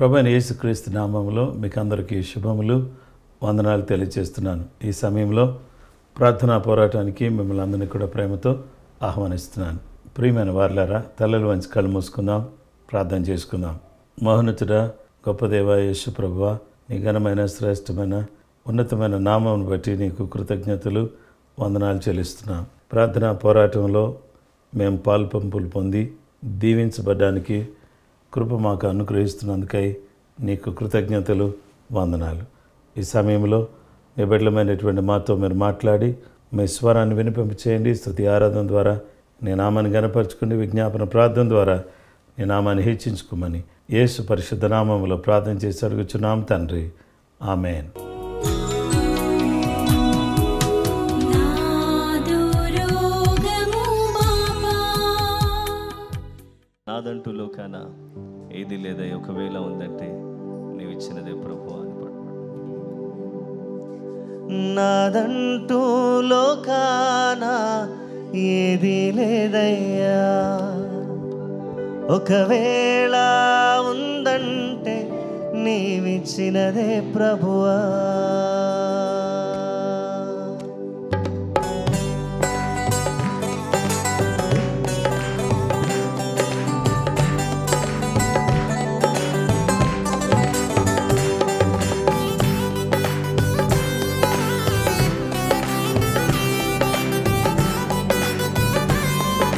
ప్రభువైన యేసుక్రీస్తు నామములో మీకు అందరికీ శుభములు వందనాలు తెలియజేస్తున్నాను। ఈ సమయంలో ప్రార్థనా పోరాటానికి మిమ్మల్ని అందరినీ కూడా ప్రేమతో ఆహ్వానిస్తున్నాను। ప్రియమైన వారలారా, తలలు వంచి కళ్ళు మూసుకుందాం, ప్రార్థన చేసుకుందాం। మహోన్నతుడా, గొప్ప దేవ యేసు ప్రభువా, నీ ఘనమైన శ్రేష్టమైన ఉన్నతమైన నామమును బట్టి నీకు కృతజ్ఞతలు వందనాలు చెల్లిస్తున్నాం। ప్రార్థనా పోరాటంలో మేము పాల్పంపులు పొంది దీవించబడ్డానికి కృప మాకు అనుగ్రహిస్తున్నందుకై నీకు కృతజ్ఞతలు వందనాలు। ఈ సమయంలో నిబిడలమైనటువంటి మాతో మీరు మాట్లాడి మీ స్వరాన్ని వినిపింప చేయండి। స్తుతి ఆరాధన ద్వారా నీ నామాన్ని గనపరచుకుని విజ్ఞాపన ప్రార్థన ద్వారా నీ నామాన్ని హెచ్చించుకోమని యేసు పరిశుద్ధ నామములో ప్రార్థన చేసి అడుగుచున్నాం తండ్రి, ఆమేన్। నాదంటూ లోకాన ఏది లేదా, ఒకవేళ ఉందంటే నీవు ఇచ్చినదే ప్రభువా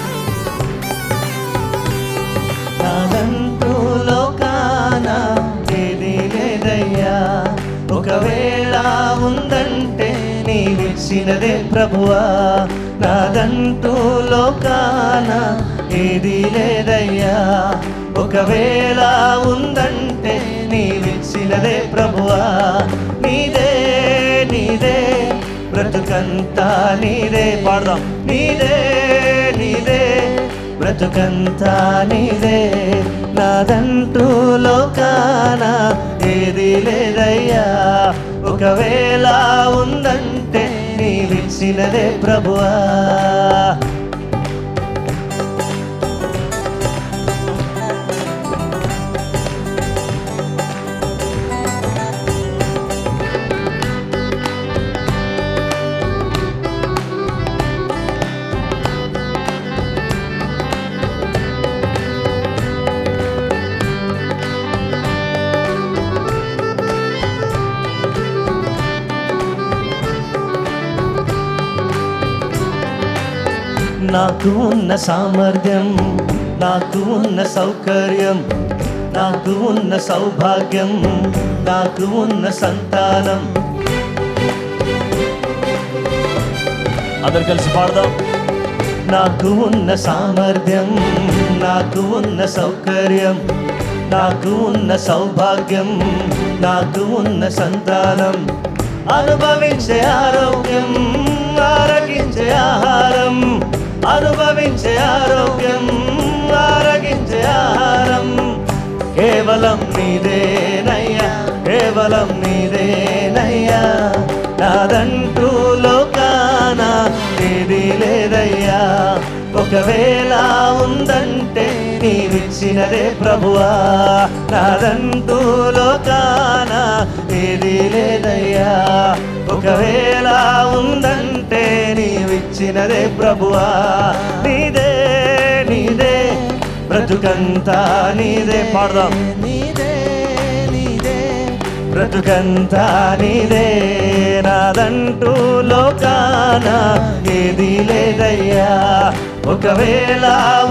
అని పాడుతున్నాను। నాదంటూ లోకాన ఏది లేదయ్యా, ఒకవేళ ఉందంటే నీవిచ్చినదే ప్రభువా। నీవిచ్చినదే ప్రభువా, నాదంటూ లోకాన ఏది లేదయ్యా, ఒకవేళ ఉందంటే నీవిచ్చినదే ప్రభువా। నీదే నీదే బ్రతుకంతా నీదే, పాడదాం। నీదే నీదే బ్రతుకంతా నీదే, నాదంటూ లోకాన ఏది లేదయ్యా, ఒకవేళ ఉందంటే నీవిచ్చినదే ప్రభువా। నాకు ఉన్న సామర్థ్యం, నాకు ఉన్న సౌకర్యం, నాకు ఉన్న సౌభాగ్యం, నాకు ఉన్న సంతానం, అందరు కలిసి పాడదాం। నాకు ఉన్న సామర్థ్యం, నాకు ఉన్న సౌకర్యం, నాకు ఉన్న సౌభాగ్యం, నాకు ఉన్న సంతానం, అనుభవించే ఆరోగ్యం, ఆరగించే ఆహారం, అనుభవించే ఆరోగ్యం, ఆరగించే ఆహారం, కేవలం నీదేనయ్యా, కేవలం నీదేనయ్యా, నాదంటూ లోకాన ఏది లేదయ్యా, ఒకవేళ ఉందంటే నీవిచ్చినదే ప్రభువా, నాదంటూ లోకాన ఏది లేదయ్యా, ఒకవేళ ఉందంటే నీవిచ్చినదే ప్రభువా। నీదే నీదే బ్రతుకంతా నీదే, పాడదాం। నీదే నీదే బ్రతుకంతా నీదే, నాదంటూ లోకాన ఏది లేదయ్యా, ఒకవేళ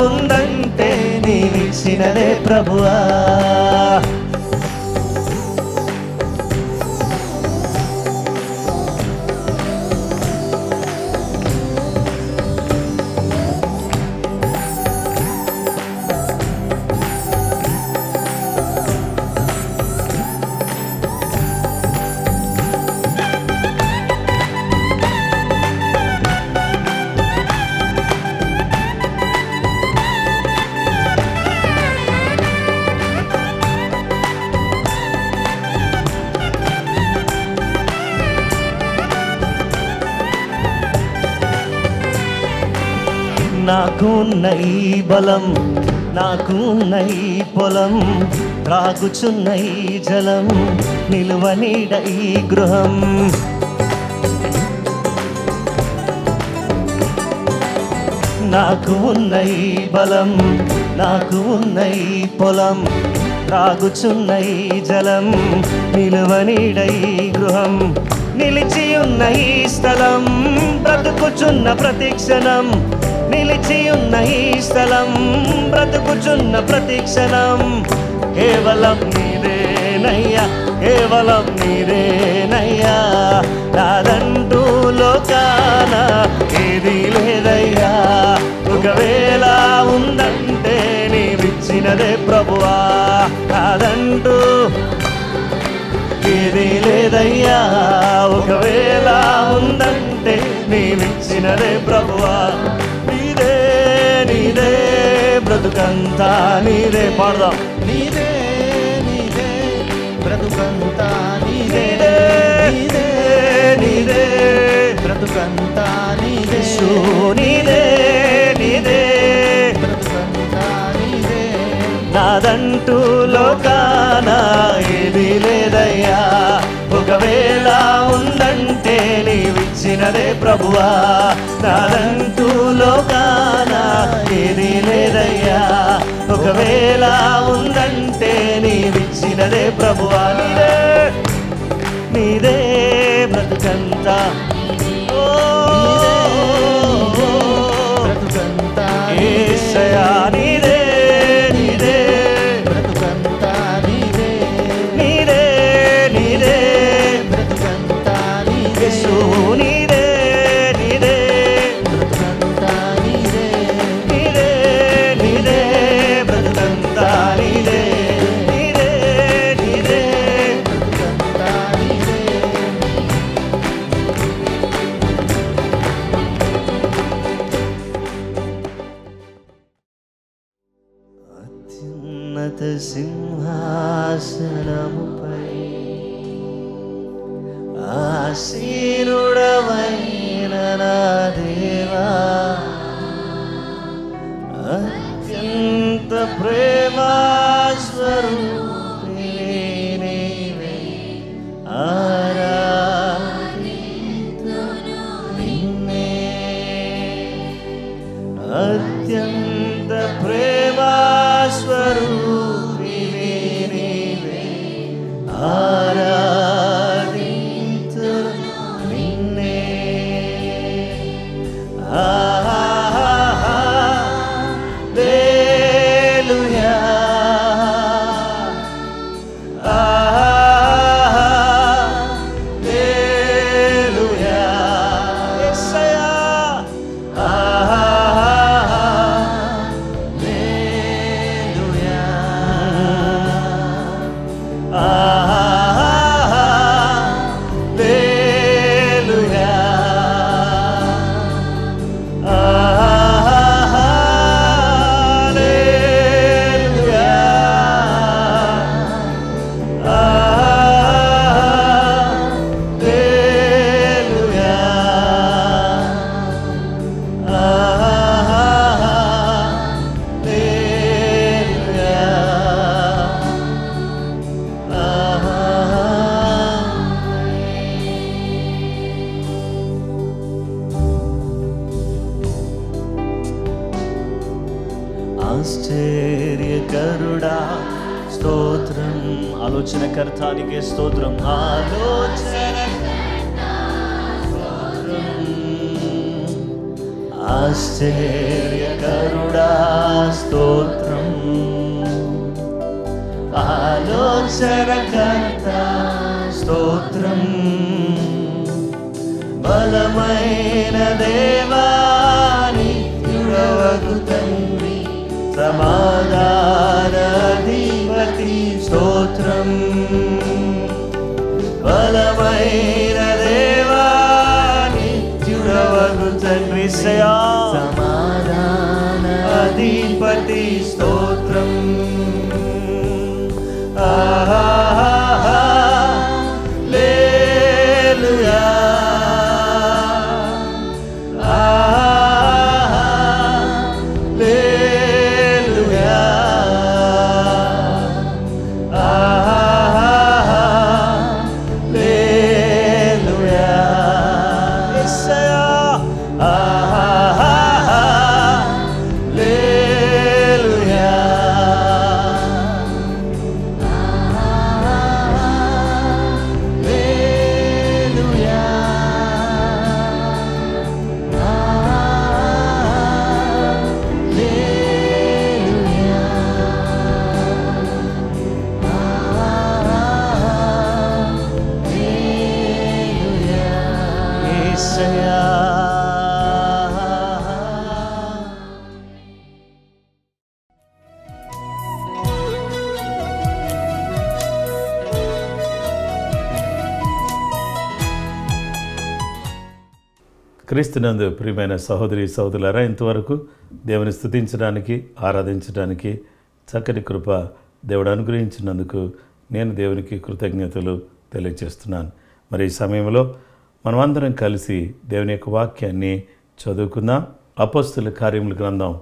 ఉందంటే నీవిచ్చినదే ప్రభువా। నాకున్న ఈ బలం, నాకున్న ఈ పొలం, రాగుచున్న ఈ జలం నిలువనీడ ఈ గృహం నాకు ఉన్న ఈ బలం నాకు ఉన్న ఈ పొలం రాగుచున్న ఈ జలం నిలువనీడ ఈ గృహం నిలిచియున్న ఈ స్థలం బ్రతుకుచున్న ప్రతిక్షణం నిలిచియున్న ఈ స్థలం బ్రతుకుచున్న ప్రతిక్షణం కేవలం నీరేనయ్యా కేవలం నీరేనయ్యా నాదంటూ లోకాన ఏది లేదయ్యా ఒకవేళ ఉందంటే నీవిచ్చినదే ప్రభువా నాదంటూ ఏది లేదయ్యా ఒకవేళ ఉందంటే నీవిచ్చినదే ప్రభువా నీదే నీదే బ్రతుకంతా నీదే పాడదాం నీదే నీదే బ్రతుకంతా నీదే నీదే నీదే బ్రతుకంతా నీదే నీదే నీదే బ్రతుకంతా నీదే నాదంటూ లోకాన ఏది లేదయ్యా ఒకవేళ ఉందంటే నీవిచ్చినదే ప్రభువా నాదంటూ లోకాన ఏది లేదయ్యా ఒకవేళ ఉందంటే నీవిచ్చినదే ప్రభువా నీదే నీదే బ్రతుకంతా బ్రతుకంతా యేసయ్యా నీదే నీదే బ్రతుకంతా నీదే నీదే నీదే బ్రతుకంతా నీదే యేసు నీదే నీదే బ్రతుకంతా నీదే నీదే నీదే బ్రతుకంతా నీదే నీదే నీదే బ్రతుకంతా నీదే అత్యున్నత సింహాసనముపై ఆసీనుడవైన నా దేవా అత్యంత ప్రేమస్వరూపిణి నీవే ఆరాధింతును నిన్నే అత్యంత ప్రేమస్వరూపిణి నీవే క్రీస్తునందు ప్రియమైన సహోదరి సహోదరులారా, ఇంతవరకు దేవుని స్తుతించడానికి ఆరాధించడానికి చక్కటి కృప దేవుడు అనుగ్రహించినందుకు నేను దేవునికి కృతజ్ఞతలు తెలియజేస్తున్నాను. మరి ఈ సమయంలో మనమందరం కలిసి దేవుని యొక్క వాక్యాన్ని చదువుకుందాం. అపోస్తుల కార్యముల గ్రంథం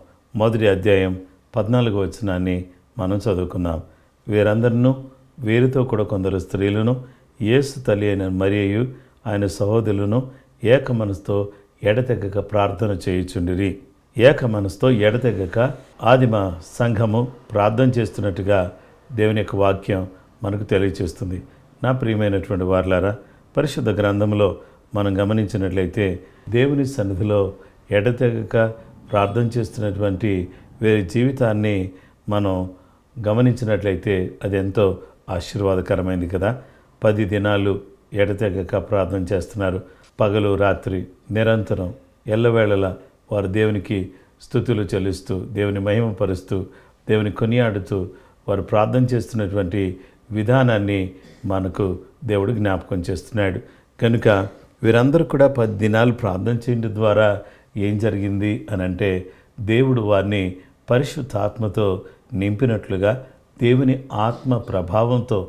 1 అధ్యాయం 14వ వచనాన్ని మనం చదువుకుందాం. వీరందరినూ వీరితో కూడా కొందరు స్త్రీలను యేసు తల్లి అయిన మరియయు ఆయన సహోదరులను ఏక మనసుతో ఎడతెగక ప్రార్థన చేయుచుండిరి. ఏక మనసుతో ఎడతెగక ఆదిమ సంఘము ప్రార్థన చేస్తున్నట్టుగా దేవుని యొక్క వాక్యం మనకు తెలియచేస్తుంది. నా ప్రియమైనటువంటి వారలారా, పరిశుద్ధ గ్రంథంలో మనం గమనించినట్లయితే దేవుని సన్నిధిలో ఎడతెగక ప్రార్థన చేస్తున్నటువంటి వీరి జీవితాన్ని మనం గమనించినట్లయితే అది ఎంతో ఆశీర్వాదకరమైంది కదా. 10 దినాలు ఎడతెగక ప్రార్థన చేస్తున్నారు. పగలు రాత్రి నిరంతరం ఎల్లవేళలా వారు దేవునికి స్తుతులు చెల్లిస్తూ, దేవుని మహిమపరుస్తూ, దేవుని కొనియాడుతూ వారు ప్రార్థన చేస్తున్నటువంటి విధానాన్ని మనకు దేవుడు జ్ఞాపకం చేస్తున్నాడు. కనుక వీరందరూ కూడా 10 దినాలు ప్రార్థన చేయడం ద్వారా ఏం జరిగింది అని అంటే, దేవుడు వారిని పరిశుద్ధాత్మతో నింపినట్లుగా, దేవుని ఆత్మ ప్రభావంతో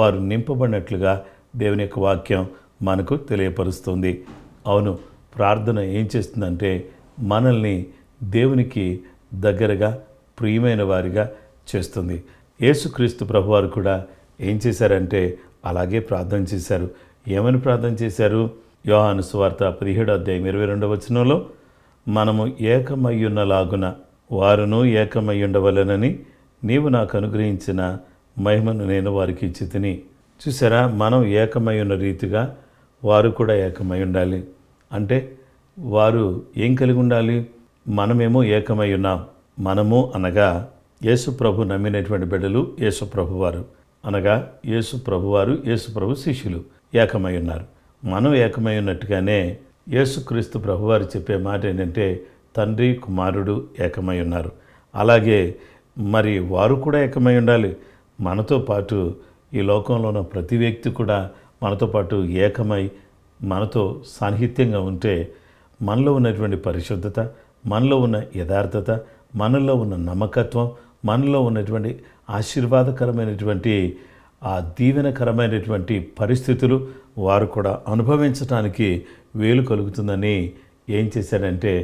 వారు నింపబడినట్లుగా దేవుని యొక్క వాక్యం మనకు తెలియపరుస్తుంది. అవును, ప్రార్థన ఏం చేస్తుందంటే మనల్ని దేవునికి దగ్గరగా ప్రియమైన వారిగా చేస్తుంది. యేసుక్రీస్తు ప్రభువారు కూడా ఏం చేశారంటే అలాగే ప్రార్థన చేశారు. ఏమని ప్రార్థన చేశారు? యోహాను సువార్త 17 అధ్యాయం 22వ వచనంలో మనము ఏకమయ్యున్నలాగున వారును ఏకమయ్యుండవలెనని నీవు నాకు అనుగ్రహించిన మహిమను నేను వారికి ఇచ్చి తిని. చూసారా, మనం ఏకమై ఉన్న రీతిగా వారు కూడా ఏకమై ఉండాలి. అంటే వారు ఏం కలిగి ఉండాలి? మనమేమో ఏకమై ఉన్నాం. మనము అనగా యేసు ప్రభు నమ్మినటువంటి బిడ్డలు, యేసు ప్రభువారు అనగా యేసు ప్రభువారు, యేసు ప్రభు శిష్యులు ఏకమై ఉన్నారు. మనం ఏకమై ఉన్నట్టుగానే యేసుక్రీస్తు ప్రభువారు చెప్పే మాట ఏంటంటే, తండ్రి కుమారుడు ఏకమై ఉన్నారు. అలాగే మరి వారు కూడా ఏకమై ఉండాలి. మనతో పాటు ఈ లోకంలో ఉన్న ప్రతి వ్యక్తి కూడా మనతో పాటు ఏకమై మనతో సాన్నిహిత్యంగా ఉంటే మనలో ఉన్నటువంటి పరిశుద్ధత, మనలో ఉన్న యథార్థత, మనలో ఉన్న నమ్మకత్వం, మనలో ఉన్నటువంటి ఆశీర్వాదకరమైనటువంటి ఆ దీవెనకరమైనటువంటి పరిస్థితులు వారు కూడా అనుభవించడానికి వీలు కలుగుతుందని ఏం చేశారంటే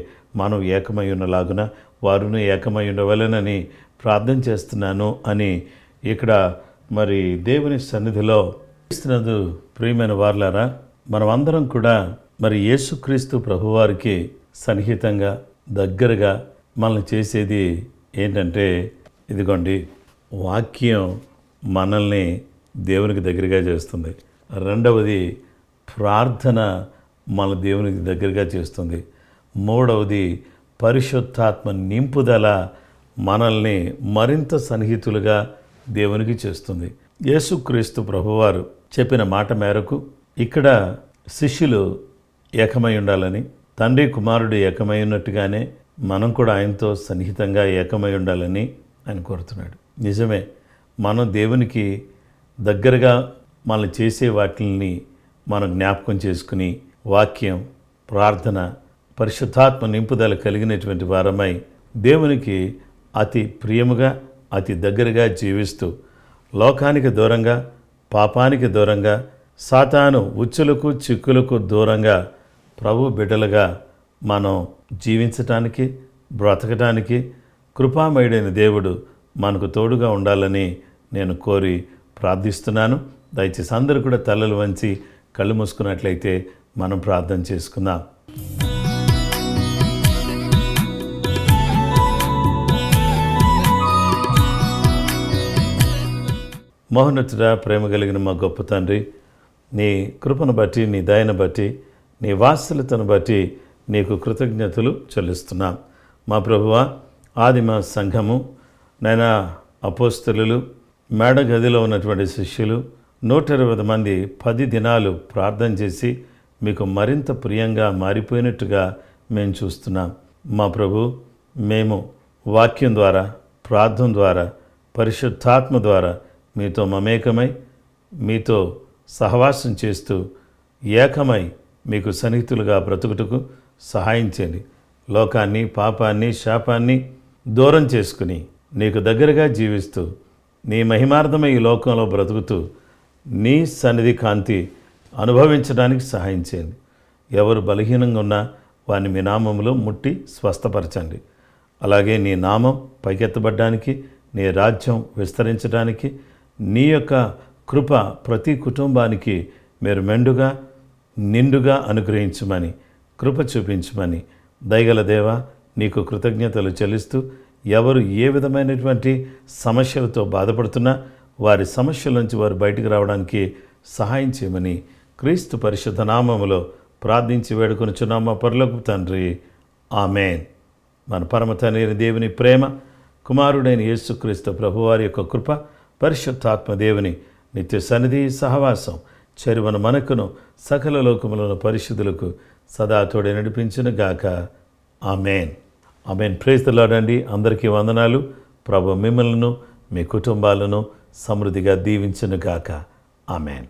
మనం ఏకమై ఉన్నలాగున వారును ఏకమై ఉండవలెనని ప్రార్థన చేస్తున్నాను అని ఇక్కడ మరి దేవుని సన్నిధిలో క్రీస్తునందు ప్రియమైన వారలారా, మనమందరం కూడా మరి యేసుక్రీస్తు ప్రభువారికి సన్నిహితంగా దగ్గరగా మనల్ని చేసేది ఏంటంటే, ఇదిగోండి వాక్యం మనల్ని దేవునికి దగ్గరగా చేస్తుంది. రెండవది ప్రార్థన మన దేవునికి దగ్గరగా చేస్తుంది. మూడవది పరిశుద్ధాత్మ నింపుదల మనల్ని మరింత సన్నిహితులుగా దేవునికి చేస్తుంది. యేసుక్రీస్తు ప్రభువారు చెప్పిన మాట మేరకు ఇక్కడ శిష్యులు ఏకమై ఉండాలని, తండ్రి కుమారుడు ఏకమై ఉన్నట్టుగానే మనం కూడా ఆయనతో సన్నిహితంగా ఏకమై ఉండాలని ఆయన కోరుతున్నాడు. నిజమే, మనం దేవునికి దగ్గరగా మనం చేసే వాటిని మనం జ్ఞాపకం చేసుకుని వాక్యం, ప్రార్థన, పరిశుద్ధాత్మ నింపుదల కలిగినటువంటి వారమై దేవునికి అతి ప్రియముగా అతి దగ్గరగా జీవిస్తూ, లోకానికి దూరంగా, పాపానికి దూరంగా, సాతాను ఉచ్చులకు చిక్కులకు దూరంగా ప్రభు బిడ్డలుగా మనం జీవించటానికి, బ్రతకటానికి కృపామయుడైన దేవుడు మనకు తోడుగా ఉండాలని నేను కోరి ప్రార్థిస్తున్నాను. దయచేసి అందరూ కూడా తలలు వంచి కళ్ళు మూసుకున్నట్లయితే మనం ప్రార్థన చేసుకుందాం. మహోన్నతుడా, ప్రేమ కలిగిన మా గొప్ప తండ్రి, నీ కృపను బట్టి, నీ దయను బట్టి, నీ వాత్సల్యతను బట్టి నీకు కృతజ్ఞతలు చెల్లిస్తున్నాం. మా ప్రభువా, ఆదిమ సంఘము నైనా అపోస్తలులు, మేడ గదిలో ఉన్నటువంటి శిష్యులు 120 మంది 10 దినాలు ప్రార్థన చేసి మీకు మరింత ప్రియంగా మారిపోయినట్టుగా మేము చూస్తున్నాం. మా ప్రభు, మేము వాక్యం ద్వారా, ప్రార్థన ద్వారా, పరిశుద్ధాత్మ ద్వారా మీతో మమేకమై మీతో సహవాసం చేస్తూ ఏకమై మీకు సన్నిహితులుగా బ్రతుకుటకు సహాయించండి. లోకాన్ని, పాపాన్ని, శాపాన్ని దూరం చేసుకుని నీకు దగ్గరగా జీవిస్తూ నీ మహిమార్థమే ఈ లోకంలో బ్రతుకుతూ నీ సన్నిధి కాంతి అనుభవించడానికి సహాయం చేయండి. ఎవరు బలహీనంగా ఉన్నా వారిని మీ నామంలో ముట్టి స్వస్థపరచండి. అలాగే నీ నామం పైకెత్తబడడానికి, నీ రాజ్యం విస్తరించడానికి నీ యొక్క కృప ప్రతి కుటుంబానికి మీరు మెండుగా నిండుగా అనుగ్రహించమని, కృప చూపించమని దయగల దేవా నీకు కృతజ్ఞతలు చెల్లిస్తూ, ఎవరు ఏ విధమైనటువంటి సమస్యలతో బాధపడుతున్నా వారి సమస్యల నుంచి వారు బయటకు రావడానికి సహాయం చేయమని క్రీస్తు పరిశుద్ధ నామములో ప్రార్థించి వేడుకొనుచున్నాము మా పరలోకపు తండ్రి, ఆమేన్. మన పరమ తండ్రి దేవుని ప్రేమ, కుమారుడైన యేసుక్రీస్తు ప్రభువారి యొక్క కృప, పరిశుద్ధాత్మ దేవుని నిత్య సన్నిధి సహవాసం చెరువను మనకును సకల లోకములను పరిశుద్ధులకు సదా తోడే నడిపించిన గాక. Amen. Amen. Praise the lord అండి. అందరికీ వందనాలు. ప్రభు మిమ్మల్ని మీ కుటుంబాలను సమృద్ధిగా దీవించిన గాక. ఆమెన్.